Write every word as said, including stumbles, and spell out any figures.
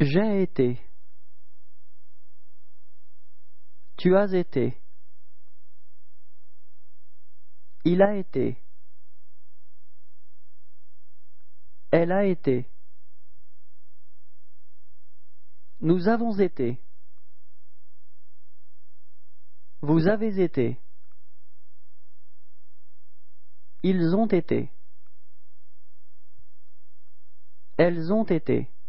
J'ai été. Tu as été. Il a été. Elle a été. Nous avons été. Vous avez été. Ils ont été. Elles ont été.